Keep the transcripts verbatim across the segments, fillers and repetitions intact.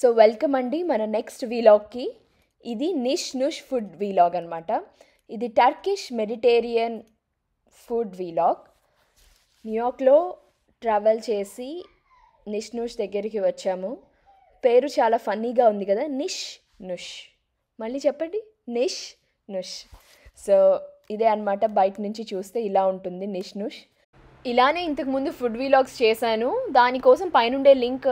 So welcome अंडी मन next vlog की इदी निश नुश फुड वीलाग अन्नमाट इदी Turkish Mediterranean food vlog New York लो ट्रावल चेसी निश नुश దగ్గరికి వచ్చాము పేరు చాలా ఫన్నీగా ఉంది కదా నిష్ నుష్ మళ్ళీ చెప్పండి నిష్ నుష్ సో ఇదే అన్నమాట బైట నుంచి చూస్తే ఇలా ఉంటుంది నిష్ నుష్ ఇలానే ఇంతకు ముందు ఫుడ్ వీలాగ్స్ చేశాను దాని కోసం పైన ఉండే లింక్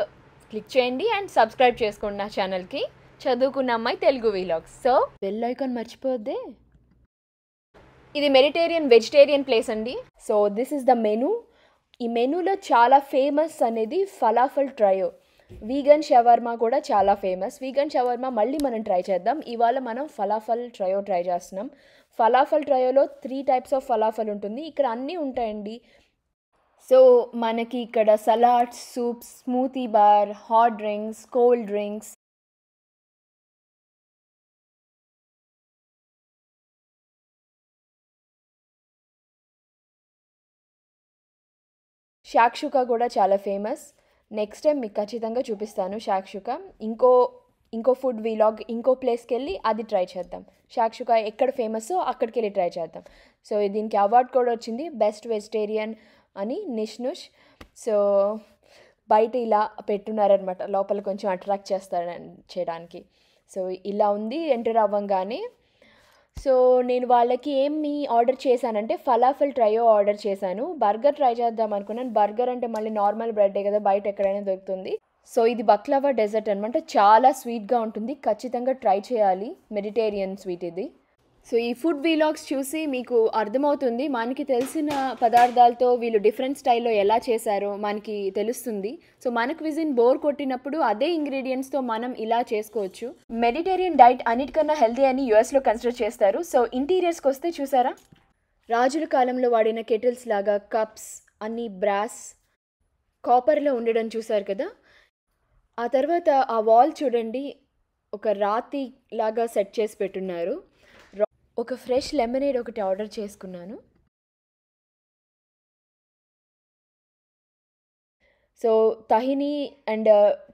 క్లిక్ చేయండి అండ్ సబ్స్క్రైబ్ చేసుకోండి నా ఛానల్ కి చదువుకున్న అమ్మాయి Telugu vlogs so bell icon మర్చిపోద్దే ఇది మెడిటరేనియన్ వెజిటేరియన్ ప్లేస్ అండి so this is the menu ఈ మెనూలో చాలా ఫేమస్ అనేది ఫలాఫల్ ట్రయో వీగన్ షవర్మా కూడా చాలా ఫేమస్ వీగన్ షవర్మా మళ్ళీ మనం ట్రై చేద్దాం ఇవాల మనం ఫలాఫల్ ట్రయో ట్రై చేస్తున్నాం ఫలాఫల్ ట్రయోలో త్రీ టైప్స్ ఆఫ్ ఫలాఫల్ ఉంటుంది ఇక్కడ అన్నీ ఉంటాయండి సో మనకి ఇక్కడ salads soups smoothie bar hot drinks cold drinks shakshuka गोड़ा चाला फेमस नेक्स्ट टाइम मीकु खच्चितंगा चूपिस्तानु शाक्षुका इंको इंको फुड व्लॉग इंको प्लेस के लिए आदि ट्राई చేద్దాం शाक्षुका एक्कड़ फेमस अक्कड़की वेल्ली ट्राई చేద్దాం सो दीनिकी अवार्ड कूडा वच्चिंदी बेस्ट वेजिटेरियन अनि निश नुश सो बयट इला पेट्टुन्नारु अन्नमाट लोपल कोंचेम अट्राक्ट चेस्तारनि चेयडानिकी सो इला उंदी एंटर अव्वंगाने సో నేను వాళ్ళకి ఏమి ఆర్డర్ చేశానంటే ఫలాఫెల్ ట్రయో ఆర్డర్ చేశాను బర్గర్ ట్రై చేద్దాం అనుకున్నాను బర్గర్ అంటే మళ్ళీ నార్మల్ బ్రెడ్ కదా బయట ఎక్కడైనా దొరుకుతుంది సో ఇది బక్లావా డెజర్ట్ అన్నమాట చాలా స్వీట్ గా ఉంటుంది ఖచ్చితంగా ట్రై చేయాలి మెడిటరేనియన్ స్వీట్ ఇది సో ఈ ఫుడ్ వీలాగ్స్ చూసి మీకు అర్థమవుతుంది మనకి తెలిసిన పదార్థాలతో వీళ్ళు డిఫరెంట్ స్టైల్లో ఎలా చేశారో మనకి తెలుస్తుంది సో మనకు విజిన్ బోర్ కొట్టినప్పుడు అదే ఇంగ్రీడియంట్స్ తో మనం ఇలా చేసుకోవచ్చు మెడిటరేనియన్ డైట్ అన్నిటికన్నా హెల్తీ అని యుఎస్ లో కన్సిడర్ చేస్తారు సో ఇంటీరియర్స్ కి వస్తే చూసారా రాజుల కాలంలో వాడిన కెటిల్స్ లాగా కప్స్ అన్ని బ్రాస్ కాపర్ లో ఉండడం చూసారు కదా ఆ తర్వాత ఆ వాల్ చూడండి ఒక రాతి లాగా సెట్ చేసి పెట్టున్నారు ఒక ఫ్రెష్ లెమనేడ్ ఒకటి ఆర్డర్ చేసుకున్నాను so tahini and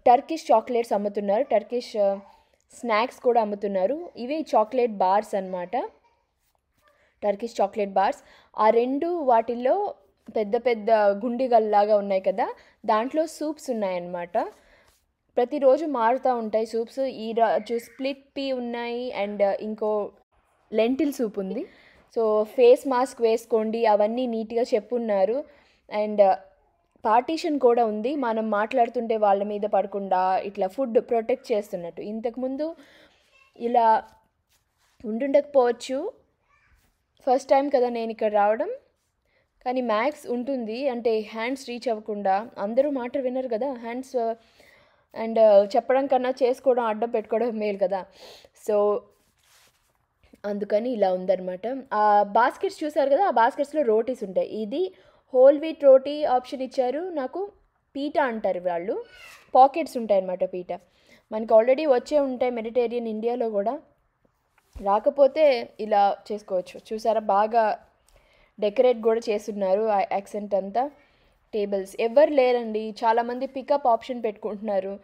Turkish chocolates అమ్ముతున్నారు టర్కిష్ స్నాక్స్ కూడా అమ్ముతున్నారు ఇవి చాక్లెట్ బార్స్ అన్నమాట టర్కిష్ చాక్లెట్ బార్స్ ఆ రెండు వాటిల్లో పెద్ద పెద్ద గుండిగల్లాగా ఉన్నాయి కదా దాంట్లో సూప్స్ ఉన్నాయి అన్నమాట ప్రతిరోజు మారుతా ఉంటాయి సూప్స్ ఈ రోజు స్ప్లిట్ పీ ఉన్నాయి అండ్ ఇంకో లెంటిల్ సూప్ ఉంది సో ఫేస్ మాస్క్ వేసుకోండి అవన్నీ నీట్‌గా చెప్పున్నారు అండ్ పార్టిషన్ కూడా ఉంది మనం మాట్లాడుతుంటే వాళ్ళ మీద పడకుండా ఇట్లా ఫుడ్ ప్రొటెక్ట్ చేస్తున్నట్టు ఇంతకు ముందు ఇలా ఉండుండకపోవచ్చు ఫస్ట్ టైం కదా నేను ఇక్కడ రావడం కానీ మ్యాక్స్ ఉంటుంది అంటే హ్యాండ్స్ రీచ్ అవ్వకుండా అందరూ మాట వినరు కదా హ్యాండ్స్ అండ్ చెప్పడం కన్నా చేసుకోవడం అడ్డం పెట్టుకోవడం మేలు కదా సో అందుకని ఇలా ఉందన్నమాట ఆ బాస్కెట్స్ చూసారు కదా ఆ బాస్కెట్స్ లో రోటీస్ ఉంటాయి ఇది హోల్ వీట్ రోటీ ఆప్షన్ ఇచ్చారు నాకు పీటా అంటారు వాళ్ళు పాకెట్స్ ఉంటాయి అన్నమాట పీటా మనకి ఆల్రెడీ వచ్చే ఉంటాయి మెడిటరేనియన్ ఇండియాలో కూడా రాకపోతే ఇలా చేసుకోవచ్చు చూసారా బాగా డెకరేట్ కూడా చేస్తున్నారు ఆ యాక్సెంట్ అంతా టేబుల్స్ ఎవరు లేరండి చాలా మంది పికప్ ఆప్షన్ పెట్టుకుంటున్నారు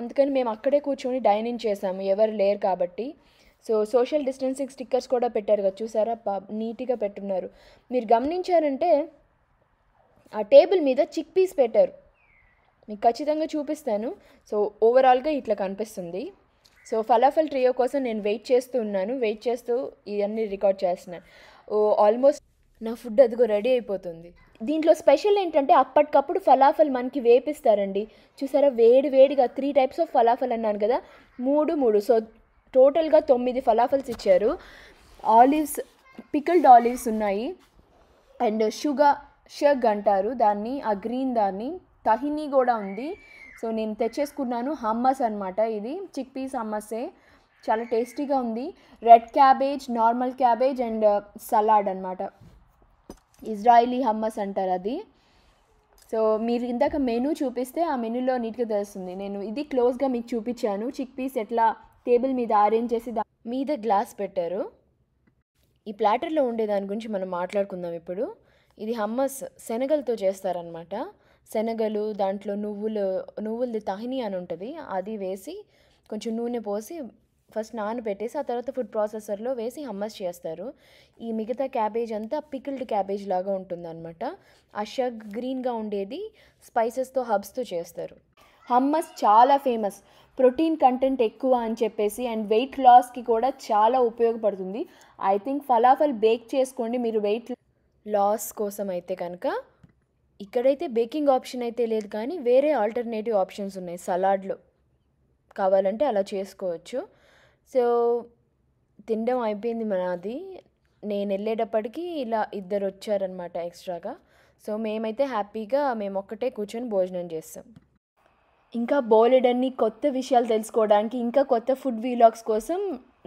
అందుకని మేము అక్కడే కూర్చొని డైనింగ్ చేసాము ఎవరు లేరు కాబట్టి సో సోషల్ డిస్టెన్సింగ్ స్టిక్కర్స్ కూడా పెట్టారు కదా చూసారా నీటిగా పెట్టున్నారు మీరు గమనించారంటే ఆ టేబుల్ మీద చిక్ పీస్ పెట్టారు మీకు ఖచ్చితంగా చూపిస్తాను సో ఓవరాల్ గా ఇట్లా కనిపిస్తుంది సో ఫలాఫెల్ ట్రియో కోసం నేను వెయిట్ చేస్తూ ఉన్నాను వెయిట్ చేస్తూ ఇవన్నీ రికార్డ్ చేస్తున్నాను ఆల్మోస్ట్ నా ఫుడ్ అదిగో రెడీ అయిపోతుంది దీంట్లో స్పెషల్ ఏంటంటే అప్పటికప్పుడు ఫలాఫల్ మనకి వేపిస్తారండి చూసారా వేడి వేడిగా త్రీ టైప్స్ ఆఫ్ ఫలాఫల్ అన్నాను కదా మూడు మూడు సో టోటల్ గా తొమ్మిది ఫలాఫల్స్ ఇచ్చారు ఆలివ్స్ పికల్డ్ ఆలివ్స్ ఉన్నాయి అండ్ షుగర్ షగ్ అంటారు దాన్ని ఆ గ్రీన్ దాన్ని తహిని కూడా ఉంది సో నేను తెచ్చేసుకున్నాను హమ్మస్ అన్నమాట ఇది చిక్ పీస్ హమ్మసే చాలా టేస్టీగా ఉంది red cabbage normal cabbage and salad అన్నమాట ఇజ్రాయిలీ హమ్మస్ అంటారు అది సో మీరు ఇందాక మెనూ చూపిస్తే ఆ మెనూలో నీట్గా తెలుస్తుంది నేను ఇది క్లోజ్గా మీకు చూపించాను చిక్ పీస్ ఎట్లా టేబుల్ మీద అరేంజ్ చేసి మీద గ్లాస్ పెట్టారు ఈ ప్లాటర్లో ఉండే దాని గురించి మనం మాట్లాడుకుందాం ఇప్పుడు ఇది హమ్మస్ శనగలతో చేస్తారనమాట శనగలు దాంట్లో నువ్వులు నువ్వులది తహిని అని ఉంటుంది అది వేసి కొంచెం నూనె పోసి ఫస్ట్ నానబెట్టేసి ఆ తర్వాత ఫుడ్ ప్రాసెసర్లో వేసి హమ్మస్ చేస్తారు. ఈ మిగతా క్యాబేజ్ అంతా పికిల్డ్ క్యాబేజ్ లాగా ఉంటుందన్నమాట. ఆ షగ్ గ్రీన్గా ఉండేది స్పైసెస్తో హర్బ్స్తో చేస్తారు. హమ్మస్ చాలా ఫేమస్, ప్రోటీన్ కంటెంట్ ఎక్కువ అని చెప్పేసి అండ్ వెయిట్ లాస్కి కూడా చాలా ఉపయోగపడుతుంది. ఐ థింక్ ఫలాఫల్ బేక్ చేసుకోండి మీరు వెయిట్ లాస్ కోసం అయితే కనుక. ఇక్కడైతే బేకింగ్ ఆప్షన్ అయితే లేదు కానీ వేరే ఆల్టర్నేటివ్ ఆప్షన్స్ ఉన్నాయి, సలాడ్లో కావాలంటే అలా చేసుకోవచ్చు. సో తినడం అయిపోయింది మనది. నేను వెళ్ళేటప్పటికి ఇలా ఇద్దరు వచ్చారనమాట ఎక్స్ట్రాగా. సో మేమైతే హ్యాపీగా మేము ఒక్కటే కూర్చొని భోజనం చేస్తాం. ఇంకా బోలెడన్ని కొత్త విషయాలు తెలుసుకోవడానికి ఇంకా కొత్త ఫుడ్ వీలాగ్స్ కోసం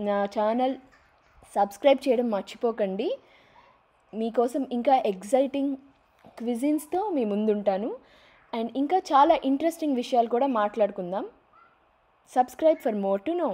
నా ఛానల్ సబ్స్క్రైబ్ చేయడం మర్చిపోకండి. మీకోసం ఇంకా ఎగ్జైటింగ్ క్విజిన్స్తో మీ ముందుంటాను అండ్ ఇంకా చాలా ఇంట్రెస్టింగ్ విషయాలు కూడా మాట్లాడుకుందాం. Subscribe for more to no.